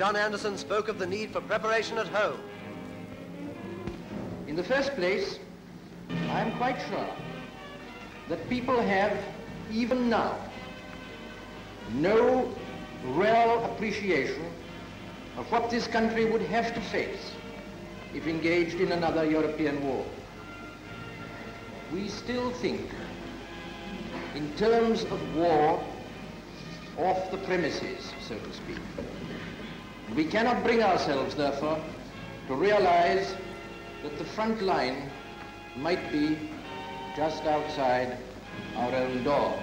John Anderson spoke of the need for preparation at home. In the first place, I am quite sure that people have, even now, no real appreciation of what this country would have to face if engaged in another European war. We still think in terms of war off the premises, so to speak. We cannot bring ourselves, therefore, to realize that the front line might be just outside our own door.